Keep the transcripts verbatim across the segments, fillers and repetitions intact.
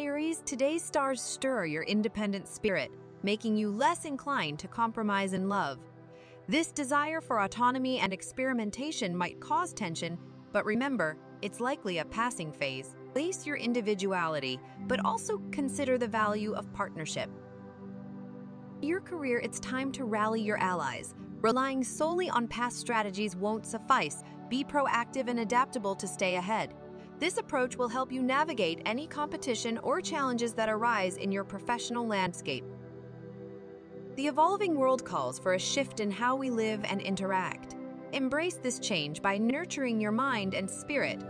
Aries, today's stars stir your independent spirit, making you less inclined to compromise in love. This desire for autonomy and experimentation might cause tension, but remember, it's likely a passing phase. Place your individuality, but also consider the value of partnership. In your career, it's time to rally your allies. Relying solely on past strategies won't suffice. Be proactive and adaptable to stay ahead. This approach will help you navigate any competition or challenges that arise in your professional landscape. The evolving world calls for a shift in how we live and interact. Embrace this change by nurturing your mind and spirit.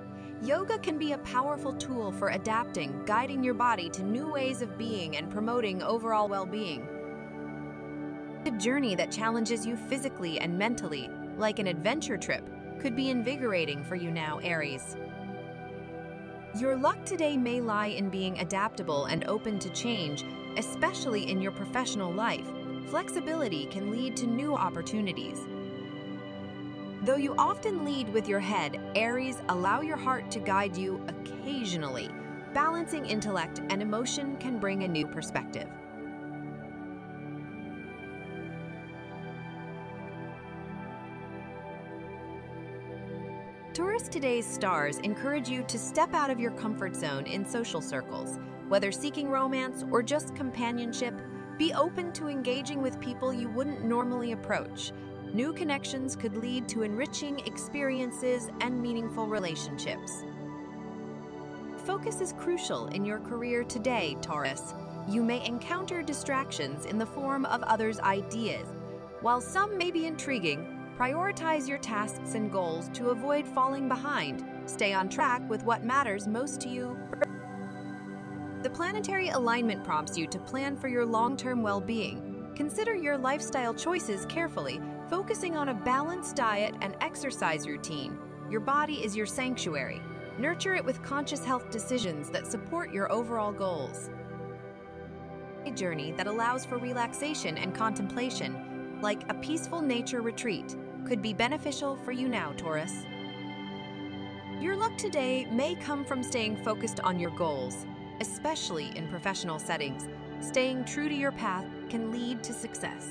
Yoga can be a powerful tool for adapting, guiding your body to new ways of being and promoting overall well-being. A journey that challenges you physically and mentally, like an adventure trip, could be invigorating for you now, Aries. Your luck today may lie in being adaptable and open to change, especially in your professional life. Flexibility can lead to new opportunities. Though you often lead with your head, Aries, allow your heart to guide you occasionally. Balancing intellect and emotion can bring a new perspective. Taurus, today's stars encourage you to step out of your comfort zone in social circles. Whether seeking romance or just companionship, be open to engaging with people you wouldn't normally approach. New connections could lead to enriching experiences and meaningful relationships. Focus is crucial in your career today, Taurus. You may encounter distractions in the form of others' ideas. While some may be intriguing, prioritize your tasks and goals to avoid falling behind. Stay on track with what matters most to you. The planetary alignment prompts you to plan for your long-term well-being. Consider your lifestyle choices carefully, focusing on a balanced diet and exercise routine. Your body is your sanctuary. Nurture it with conscious health decisions that support your overall goals. A journey that allows for relaxation and contemplation, like a peaceful nature retreat, could be beneficial for you now, Taurus. Your luck today may come from staying focused on your goals, especially in professional settings. Staying true to your path can lead to success.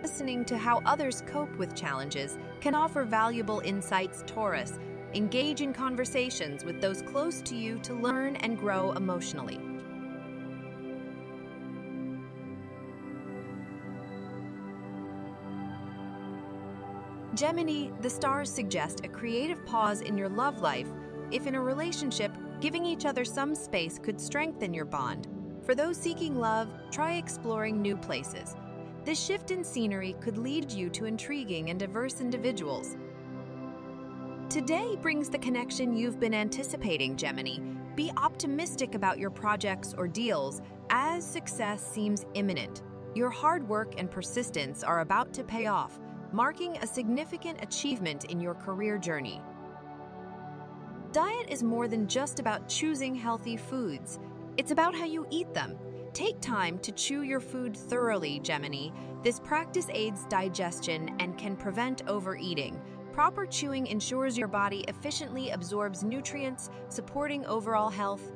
Listening to how others cope with challenges can offer valuable insights, Taurus. Engage in conversations with those close to you to learn and grow emotionally. Gemini, the stars suggest a creative pause in your love life. If in a relationship, giving each other some space could strengthen your bond. For those seeking love, try exploring new places. This shift in scenery could lead you to intriguing and diverse individuals. Today brings the connection you've been anticipating, Gemini. Be optimistic about your projects or deals, as success seems imminent. Your hard work and persistence are about to pay off, marking a significant achievement in your career journey. Diet is more than just about choosing healthy foods. It's about how you eat them. Take time to chew your food thoroughly, Gemini. This practice aids digestion and can prevent overeating. Proper chewing ensures your body efficiently absorbs nutrients, supporting overall health.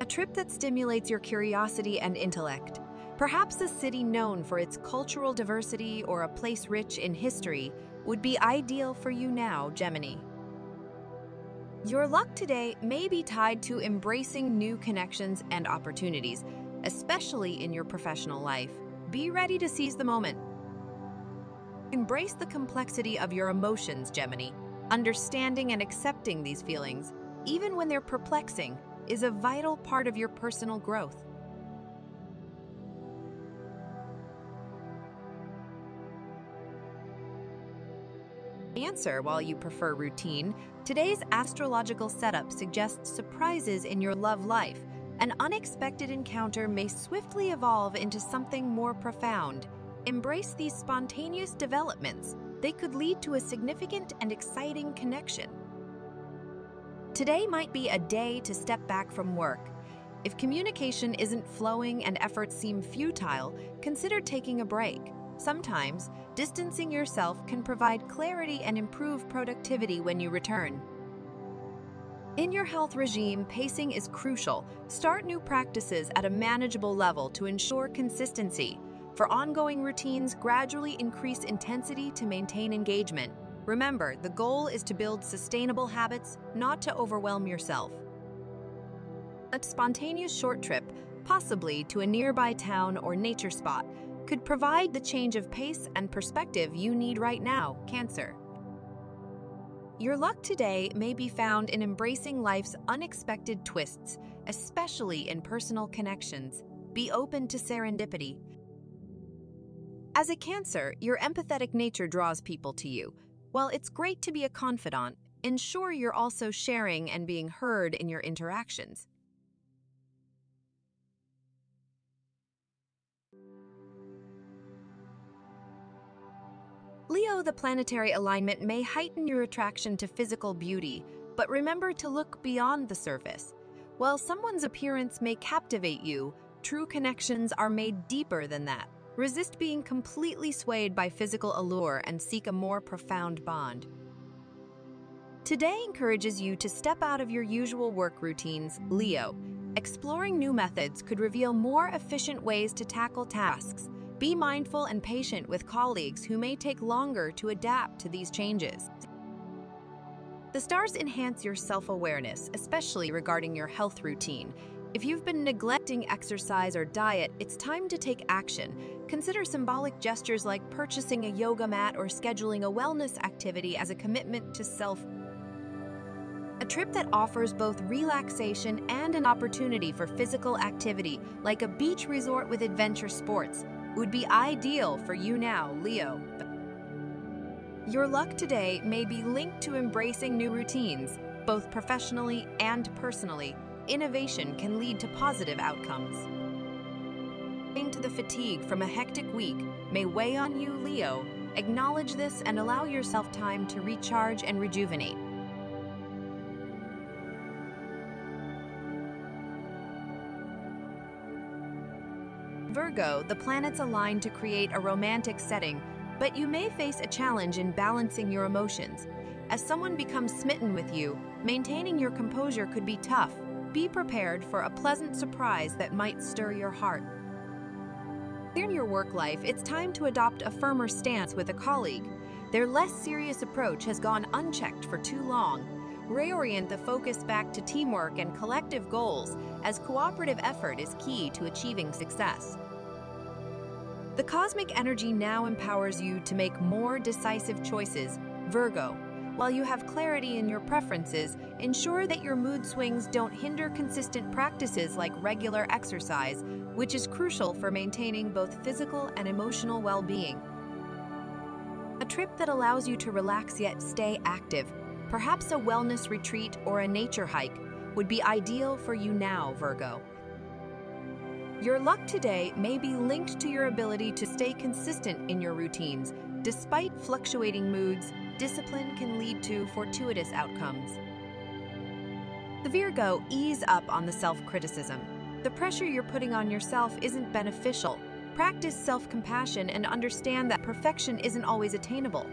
A trip that stimulates your curiosity and intellect. Perhaps a city known for its cultural diversity or a place rich in history would be ideal for you now, Gemini. Your luck today may be tied to embracing new connections and opportunities, especially in your professional life. Be ready to seize the moment. Embrace the complexity of your emotions, Gemini. Understanding and accepting these feelings, even when they're perplexing, is a vital part of your personal growth. Answer while you prefer routine, today's astrological setup suggests surprises in your love life. An unexpected encounter may swiftly evolve into something more profound. Embrace these spontaneous developments. They could lead to a significant and exciting connection. Today might be a day to step back from work. If communication isn't flowing and efforts seem futile, consider taking a break. Sometimes, distancing yourself can provide clarity and improve productivity when you return. In your health regime, pacing is crucial. Start new practices at a manageable level to ensure consistency. For ongoing routines, gradually increase intensity to maintain engagement. Remember, the goal is to build sustainable habits, not to overwhelm yourself. A spontaneous short trip, possibly to a nearby town or nature spot, could provide the change of pace and perspective you need right now, Cancer. Your luck today may be found in embracing life's unexpected twists, especially in personal connections. Be open to serendipity. As a Cancer, your empathetic nature draws people to you. While it's great to be a confidant, ensure you're also sharing and being heard in your interactions. Leo, the planetary alignment may heighten your attraction to physical beauty, but remember to look beyond the surface. While someone's appearance may captivate you, true connections are made deeper than that. Resist being completely swayed by physical allure and seek a more profound bond. Today encourages you to step out of your usual work routines, Leo. Exploring new methods could reveal more efficient ways to tackle tasks. Be mindful and patient with colleagues who may take longer to adapt to these changes. The stars enhance your self-awareness, especially regarding your health routine. If you've been neglecting exercise or diet, it's time to take action. Consider symbolic gestures like purchasing a yoga mat or scheduling a wellness activity as a commitment to self. A trip that offers both relaxation and an opportunity for physical activity, like a beach resort with adventure sports, would be ideal for you now, Leo. Your luck today may be linked to embracing new routines, both professionally and personally. Innovation can lead to positive outcomes. Into the fatigue from a hectic week may weigh on you, Leo. Acknowledge this and allow yourself time to recharge and rejuvenate. Virgo, the planets align to create a romantic setting, but you may face a challenge in balancing your emotions. As someone becomes smitten with you, maintaining your composure could be tough. Be prepared for a pleasant surprise that might stir your heart. In your work life, it's time to adopt a firmer stance with a colleague. Their less serious approach has gone unchecked for too long. Reorient the focus back to teamwork and collective goals, as cooperative effort is key to achieving success. The cosmic energy now empowers you to make more decisive choices, Virgo. While you have clarity in your preferences, ensure that your mood swings don't hinder consistent practices like regular exercise, which is crucial for maintaining both physical and emotional well-being. A trip that allows you to relax yet stay active, perhaps a wellness retreat or a nature hike, would be ideal for you now, Virgo. Your luck today may be linked to your ability to stay consistent in your routines. Despite fluctuating moods, discipline can lead to fortuitous outcomes. The Virgo, ease up on the self-criticism. The pressure you're putting on yourself isn't beneficial. Practice self-compassion and understand that perfection isn't always attainable.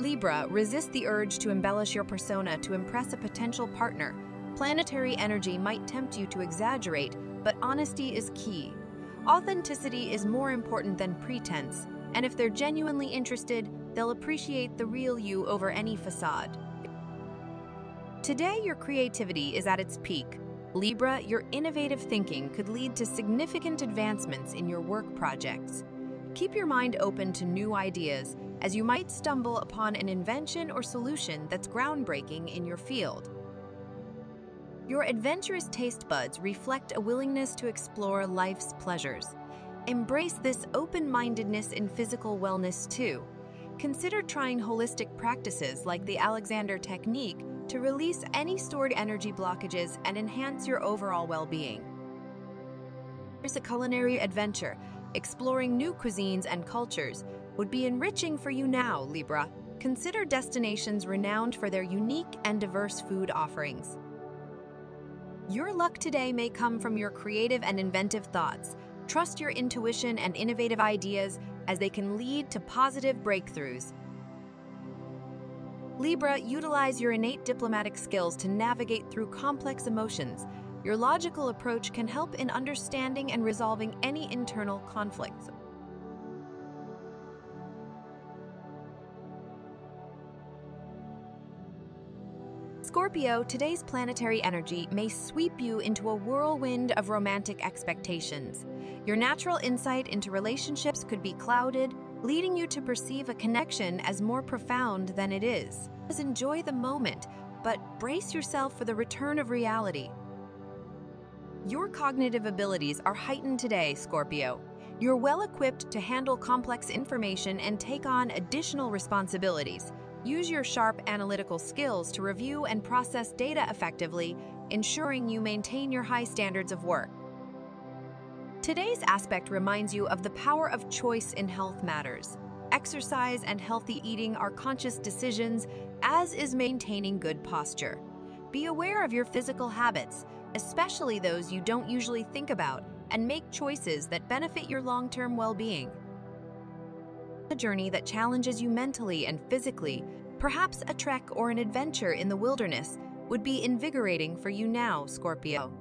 Libra, resist the urge to embellish your persona to impress a potential partner. Planetary energy might tempt you to exaggerate, but honesty is key. Authenticity is more important than pretense, and if they're genuinely interested, they'll appreciate the real you over any facade. Today, your creativity is at its peak. Libra, your innovative thinking could lead to significant advancements in your work projects. Keep your mind open to new ideas, as you might stumble upon an invention or solution that's groundbreaking in your field. Your adventurous taste buds reflect a willingness to explore life's pleasures. Embrace this open-mindedness in physical wellness too. Consider trying holistic practices like the Alexander Technique to release any stored energy blockages and enhance your overall well-being. Here's a culinary adventure. Exploring new cuisines and cultures would be enriching for you now, Libra. Consider destinations renowned for their unique and diverse food offerings. Your luck today may come from your creative and inventive thoughts. Trust your intuition and innovative ideas, as they can lead to positive breakthroughs. Libra, utilize your innate diplomatic skills to navigate through complex emotions. Your logical approach can help in understanding and resolving any internal conflicts. Scorpio, today's planetary energy may sweep you into a whirlwind of romantic expectations. Your natural insight into relationships could be clouded, leading you to perceive a connection as more profound than it is. Just enjoy the moment, but brace yourself for the return of reality. Your cognitive abilities are heightened today, Scorpio. You're well-equipped to handle complex information and take on additional responsibilities. Use your sharp analytical skills to review and process data effectively, ensuring you maintain your high standards of work. Today's aspect reminds you of the power of choice in health matters. Exercise and healthy eating are conscious decisions, as is maintaining good posture. Be aware of your physical habits, especially those you don't usually think about, and make choices that benefit your long-term well-being. A journey that challenges you mentally and physically, perhaps a trek or an adventure in the wilderness, would be invigorating for you now, Scorpio.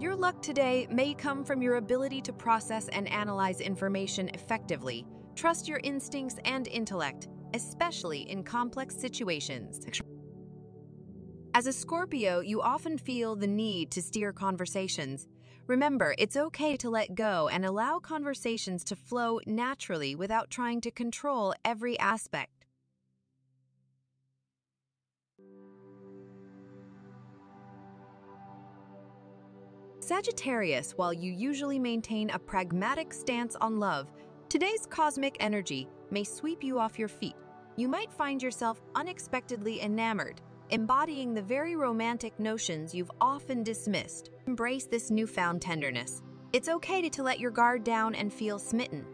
Your luck today may come from your ability to process and analyze information effectively. Trust your instincts and intellect, especially in complex situations. As a Scorpio, you often feel the need to steer conversations. Remember, it's okay to let go and allow conversations to flow naturally without trying to control every aspect. Sagittarius, while you usually maintain a pragmatic stance on love, today's cosmic energy may sweep you off your feet. You might find yourself unexpectedly enamored, embodying the very romantic notions you've often dismissed. Embrace this newfound tenderness. It's okay to let your guard down and feel smitten.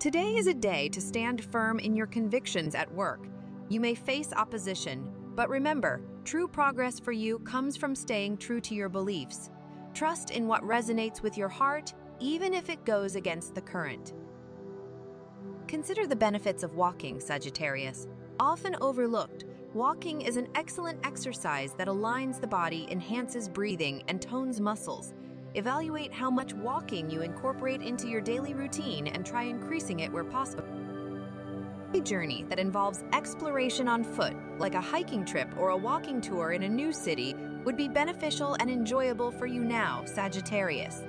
Today is a day to stand firm in your convictions at work. You may face opposition, but remember, true progress for you comes from staying true to your beliefs. Trust in what resonates with your heart, even if it goes against the current. Consider the benefits of walking, Sagittarius. Often overlooked, walking is an excellent exercise that aligns the body, enhances breathing, and tones muscles. Evaluate how much walking you incorporate into your daily routine and try increasing it where possible. A journey that involves exploration on foot, like a hiking trip or a walking tour in a new city, would be beneficial and enjoyable for you now, Sagittarius.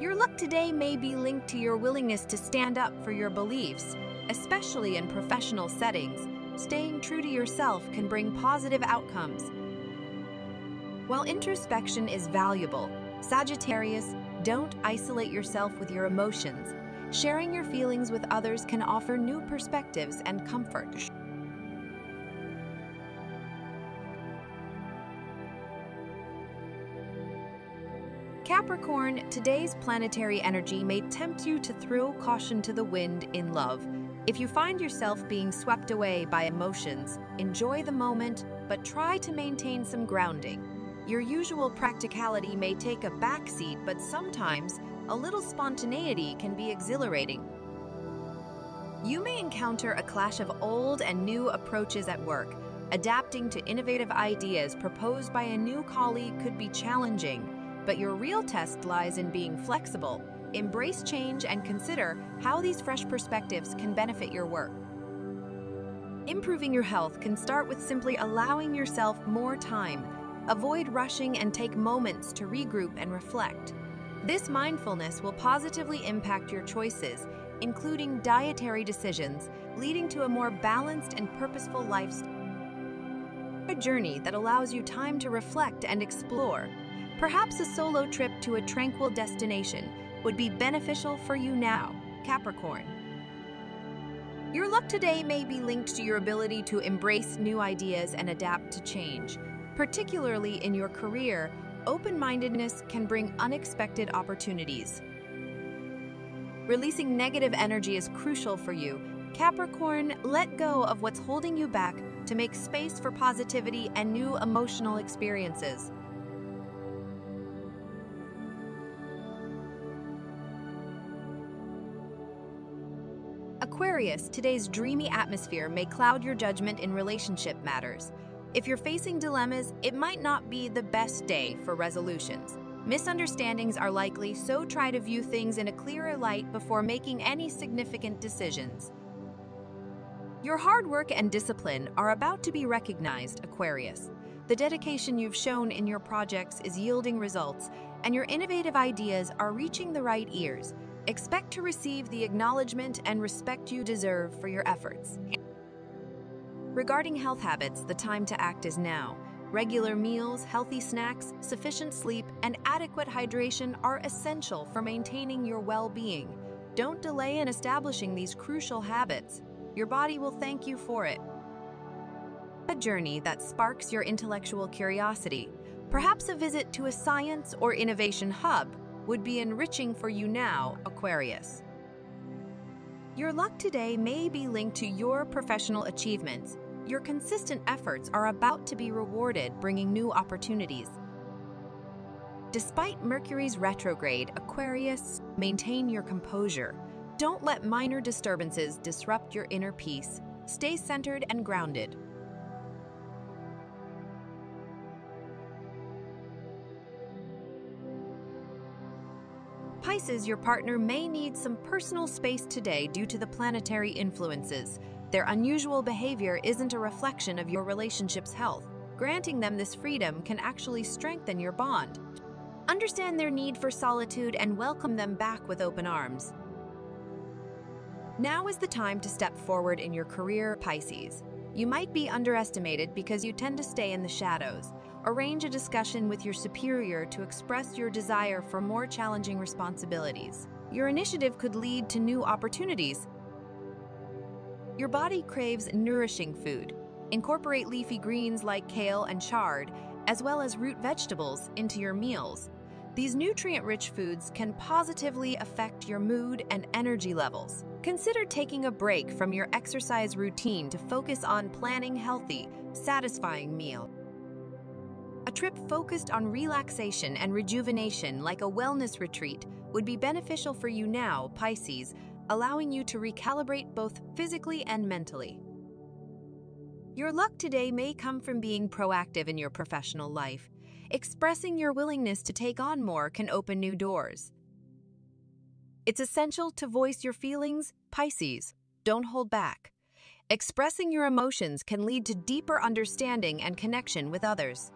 Your luck today may be linked to your willingness to stand up for your beliefs, especially in professional settings. Staying true to yourself can bring positive outcomes. While introspection is valuable, Sagittarius, don't isolate yourself with your emotions. Sharing your feelings with others can offer new perspectives and comfort. Capricorn, today's planetary energy may tempt you to throw caution to the wind in love. If you find yourself being swept away by emotions, enjoy the moment, but try to maintain some grounding. Your usual practicality may take a backseat, but sometimes a little spontaneity can be exhilarating. You may encounter a clash of old and new approaches at work. Adapting to innovative ideas proposed by a new colleague could be challenging, but your real test lies in being flexible. Embrace change and consider how these fresh perspectives can benefit your work. Improving your health can start with simply allowing yourself more time. Avoid rushing and take moments to regroup and reflect. This mindfulness will positively impact your choices, including dietary decisions, leading to a more balanced and purposeful lifestyle. A journey that allows you time to reflect and explore. Perhaps a solo trip to a tranquil destination would be beneficial for you now, Capricorn. Your luck today may be linked to your ability to embrace new ideas and adapt to change. Particularly in your career, open-mindedness can bring unexpected opportunities. Releasing negative energy is crucial for you, Capricorn. Let go of what's holding you back to make space for positivity and new emotional experiences. Aquarius, today's dreamy atmosphere may cloud your judgment in relationship matters. If you're facing dilemmas, it might not be the best day for resolutions. Misunderstandings are likely, so try to view things in a clearer light before making any significant decisions. Your hard work and discipline are about to be recognized, Aquarius. The dedication you've shown in your projects is yielding results, and your innovative ideas are reaching the right ears. Expect to receive the acknowledgement and respect you deserve for your efforts. Regarding health habits, the time to act is now. Regular meals, healthy snacks, sufficient sleep, and adequate hydration are essential for maintaining your well-being. Don't delay in establishing these crucial habits. Your body will thank you for it. A journey that sparks your intellectual curiosity. Perhaps a visit to a science or innovation hub would be enriching for you now, Aquarius. Your luck today may be linked to your professional achievements. Your consistent efforts are about to be rewarded, bringing new opportunities. Despite Mercury's retrograde, Aquarius, maintain your composure. Don't let minor disturbances disrupt your inner peace. Stay centered and grounded. Pisces, your partner may need some personal space today due to the planetary influences. Their unusual behavior isn't a reflection of your relationship's health. Granting them this freedom can actually strengthen your bond. Understand their need for solitude and welcome them back with open arms. Now is the time to step forward in your career, Pisces. You might be underestimated because you tend to stay in the shadows. Arrange a discussion with your superior to express your desire for more challenging responsibilities. Your initiative could lead to new opportunities. Your body craves nourishing food. Incorporate leafy greens like kale and chard, as well as root vegetables, into your meals. These nutrient-rich foods can positively affect your mood and energy levels. Consider taking a break from your exercise routine to focus on planning healthy, satisfying meals. A trip focused on relaxation and rejuvenation, like a wellness retreat, would be beneficial for you now, Pisces, allowing you to recalibrate both physically and mentally. Your luck today may come from being proactive in your professional life. Expressing your willingness to take on more can open new doors. It's essential to voice your feelings, Pisces. Don't hold back. Expressing your emotions can lead to deeper understanding and connection with others.